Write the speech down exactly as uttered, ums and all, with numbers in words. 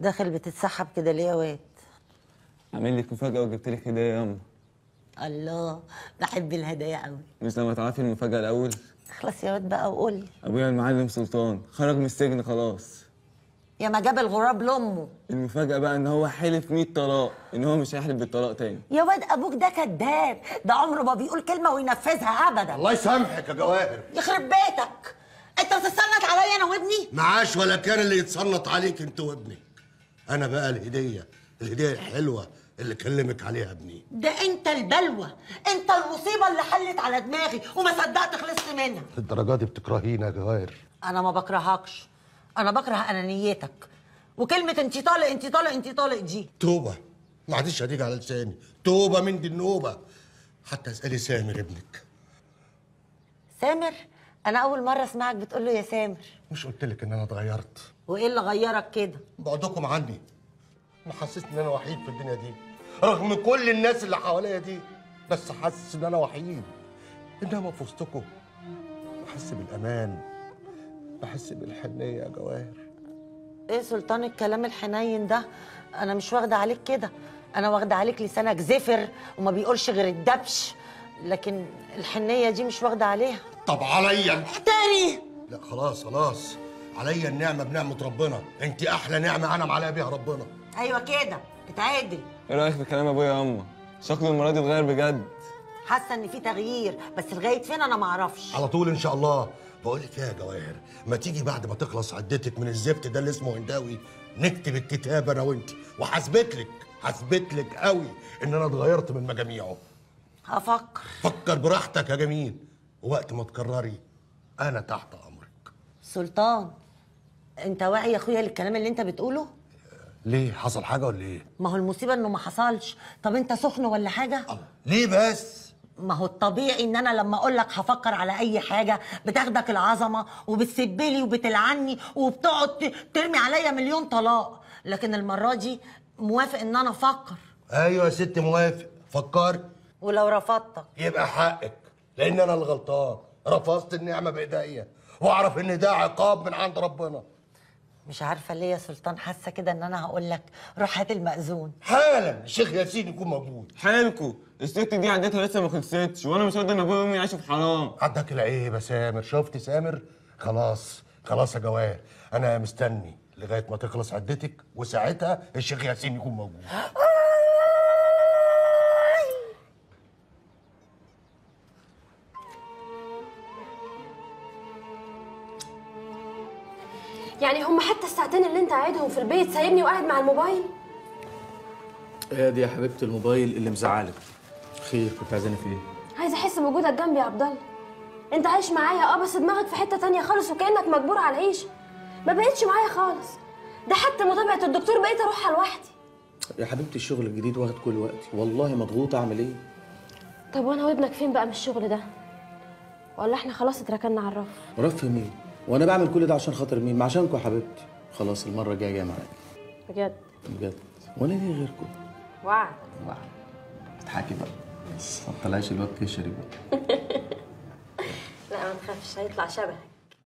داخل بتتسحب كده ليه يا واد؟ عامل لك مفاجأة وجبت لك هدية يا أما. الله، بحب الهدايا قوي. مش لما تعرفي المفاجأة الأول؟ اخلص يا واد بقى وقول لي. أبويا المعلم سلطان خرج من السجن خلاص. يا ما جاب الغراب لأمه. المفاجأة بقى إن هو حلف مية طلاق، إن هو مش هيحلف بالطلاق تاني. يا واد أبوك ده كداب، ده عمره ما بيقول كلمة وينفذها أبدا. الله يسامحك يا جواهر. يخرب بيتك. أنت بتتسلط عليا أنا وابني؟ معاش ولا كان اللي يتسلط عليك أنت وابني. أنا بقى الهدية، الهدية الحلوة اللي كلمك عليها ابني. ده أنت البلوى، أنت المصيبة اللي حلت على دماغي وما صدقت خلصت منها. الدرجات دي بتكرهينا يا جواهر؟ أنا ما بكرهكش. أنا بكره أنانيتك وكلمة أنتِ طالق أنتِ طالق أنتِ طالق دي. توبة، ما عادش هتيجي على لساني، توبة من دي النوبة. حتى اسألي سامر ابنك. سامر؟ أنا أول مرة أسمعك بتقول له يا سامر. مش قلت لك إن أنا اتغيرت؟ وإيه اللي غيرك كده؟ بعدكم عني. محسسني إن أنا وحيد في الدنيا دي، رغم كل الناس اللي حواليا دي، بس حاسس إن أنا وحيد. إنما في وسطكم بحس بالأمان. بحس بالحنيه يا جواهر. ايه سلطان الكلام الحنين ده؟ انا مش واخده عليك كده، انا واخده عليك لسانك زفر وما بيقولش غير الدبش، لكن الحنيه دي مش واخده عليها. طب عليا تاني؟ لا خلاص خلاص، عليا النعمه بنعمه ربنا، انت احلى نعمه انعم عليا بيها ربنا. ايوه كده، اتعادل. ايه رايك في كلام ابويا يا امه؟ شكله المره دي اتغير بجد. حاسه ان في تغيير، بس لغايه فين انا معرفش. على طول ان شاء الله. بقول لك يا جواهر، ما تيجي بعد ما تخلص عدتك من الزفت ده اللي اسمه هنداوي نكتب الكتاب انا وانت، وحسبت لك حسبت لك قوي ان انا اتغيرت من مجاميعه. هفكر. فكر براحتك يا جميل، ووقت ما تقرري انا تحت امرك. سلطان انت واعي يا اخويا للكلام اللي انت بتقوله؟ ليه، حصل حاجه ولا ايه؟ ما هو المصيبه انه ما حصلش. طب انت سخن ولا حاجه؟ الله. ليه بس؟ ما هو الطبيعي ان انا لما اقول لك هفكر على اي حاجه بتاخدك العظمه وبتسبلي وبتلعني وبتقعد ترمي عليا مليون طلاق، لكن المره دي موافق ان انا افكر. ايوه يا ستي موافق، فكرت. ولو رفضتك يبقى حقك، لان انا الغلطان، رفضت النعمه بايديا، واعرف ان ده عقاب من عند ربنا. مش عارفه ليه يا سلطان حاسه كده ان انا هقول لك روح هات المأذون حالا. الشيخ ياسين يكون موجود. حالكوا الست دي عدتها لسه ما خلصتش، وانا مش قادر ان ابويا وامي يعيشوا في حرام. عداك العيب يا سامر، شفت سامر؟ خلاص خلاص يا جواهر، انا مستني لغايه ما تخلص عدتك وساعتها الشيخ ياسين يكون موجود. يعني هم حتى الساعتين اللي انت قاعدهم في البيت سايبني وقاعد مع الموبايل؟ ايه دي يا حبيبتي الموبايل اللي مزعلك؟ خير، كنت عايزاني في ايه؟ عايزه احس بوجودك جنبي يا عبد الله. انت عايش معايا اه، بس دماغك في حته ثانيه خالص، وكانك مجبور على العيشه. ما بقتش معايا خالص، ده حتى متابعه الدكتور بقيت اروحها لوحدي. يا حبيبتي الشغل الجديد واخد كل وقتي، والله مضغوط، اعمل ايه؟ طب وانا وابنك فين بقى من الشغل ده؟ ولا احنا خلاص اتركنا على الرف؟ رف مين؟ وانا بعمل كل ده عشان خاطر مين؟ ما عشانكم يا حبيبتي. خلاص المره الجايه جايه معاك بجد بجد، وانا ليه غيركم؟ وعد وعد. اضحكي بقى ما تطلعيش الواد كشري بقى. لا ما تخافش، هيطلع شبهك.